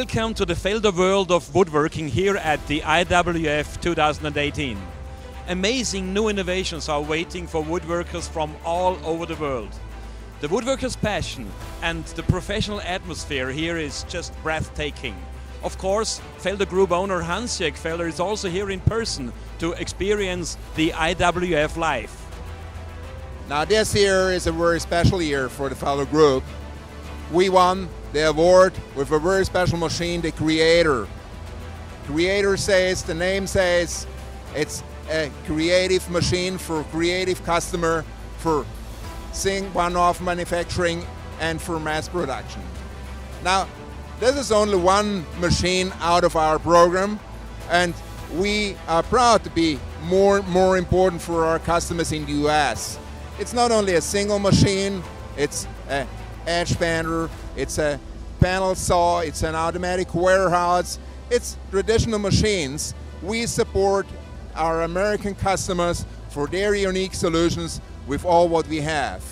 Welcome to the Felder world of woodworking here at the IWF 2018. Amazing new innovations are waiting for woodworkers from all over the world. The woodworker's passion and the professional atmosphere here is just breathtaking. Of course, Felder Group owner Hansjörg Felder is also here in person to experience the IWF life. Now this year is a very special year for the Felder Group. We won the award with a very special machine, the Creator. Creator says, the name says, it's a creative machine for creative customer, for one-off manufacturing and for mass production. Now, this is only one machine out of our program, and we are proud to be more important for our customers in the US. It's not only a single machine, it's a edge bender, it's a panel saw, it's an automatic warehouse, it's traditional machines. We support our American customers for their unique solutions with all what we have.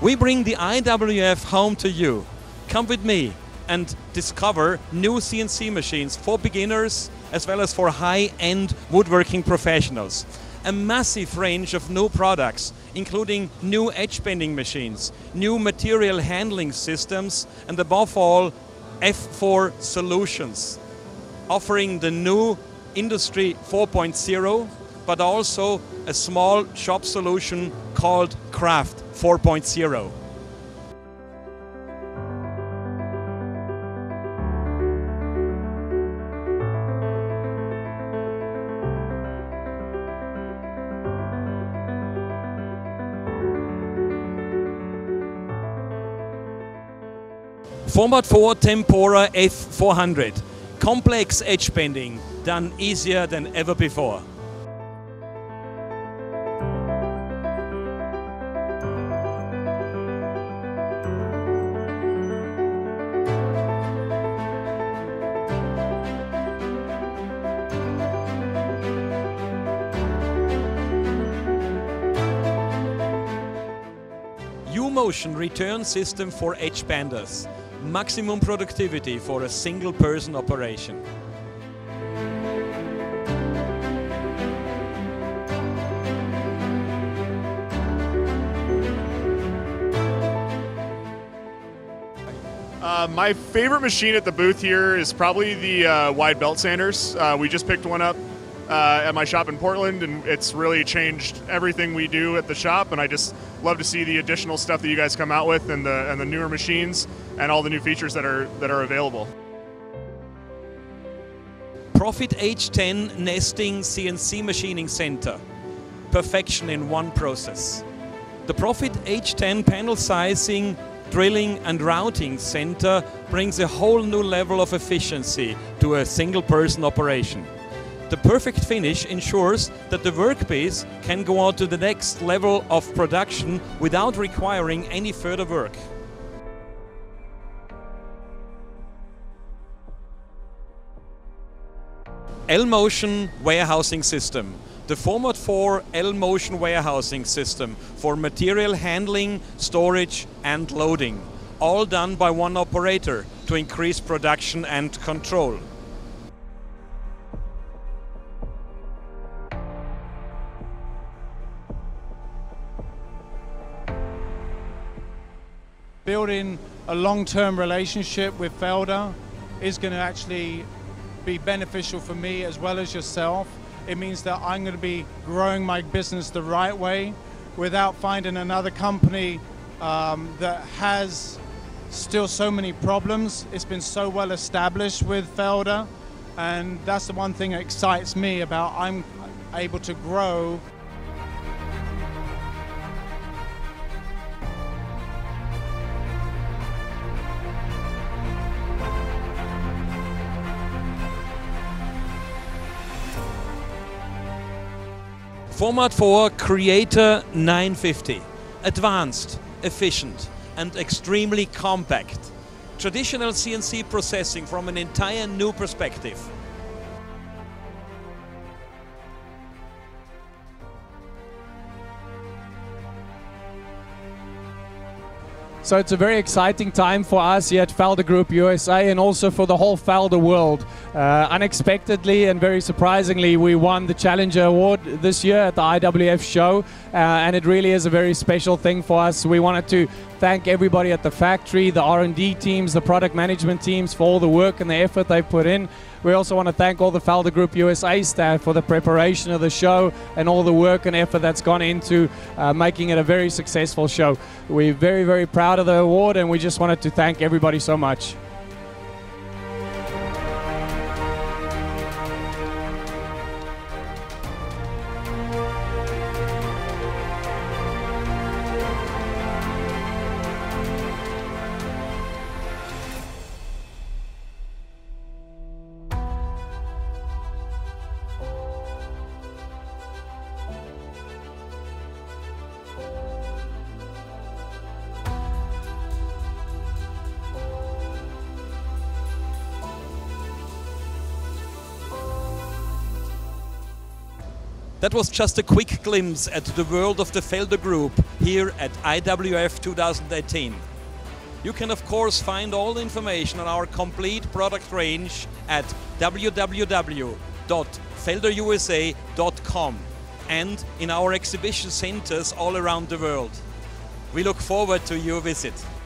We bring the IWF home to you. Come with me and discover new CNC machines for beginners as well as for high-end woodworking professionals. A massive range of new products, including new edge bending machines, new material handling systems, and above all, F4 Solutions, offering the new Industry 4.0, but also a small shop solution called Craft 4.0. Format 4 Tempora F400. Complex edge bending done easier than ever before. U-Motion return system for edge benders. Maximum productivity for a single person operation. My favorite machine at the booth here is probably the wide belt sanders. We just picked one up at my shop in Portland, and it's really changed everything we do at the shop, and I just love to see the additional stuff that you guys come out with and the newer machines and all the new features that are available. Profit H10 nesting CNC machining center. Perfection in one process. The Profit H10 panel sizing, drilling and routing center brings a whole new level of efficiency to a single person operation. The perfect finish ensures that the workpiece can go on to the next level of production without requiring any further work. L-Motion warehousing system. The Format 4 L-Motion warehousing system for material handling, storage and loading. All done by one operator to increase production and control. Building a long-term relationship with Felder is going to actually be beneficial for me as well as yourself. It means that I'm going to be growing my business the right way without finding another company that has still so many problems. It's been so well established with Felder, and that's the one thing that excites me about I'm able to grow. Format 4 Creator 950. Advanced, efficient and extremely compact. traditional CNC processing from an entire new perspective. So it's a very exciting time for us here at Felder Group USA and also for the whole Felder world. Unexpectedly and very surprisingly, we won the Challenger Award this year at the IWF show, and it really is a very special thing for us. We wanted to thank everybody at the factory, the R&D teams, the product management teams for all the work and the effort they put in. We also want to thank all the Felder Group USA staff for the preparation of the show and all the work and effort that's gone into making it a very successful show. We're very, very proud of the award, and we just wanted to thank everybody so much. That was just a quick glimpse at the world of the Felder Group here at IWF 2018. You can of course find all the information on our complete product range at www.felderusa.com and in our exhibition centers all around the world. We look forward to your visit.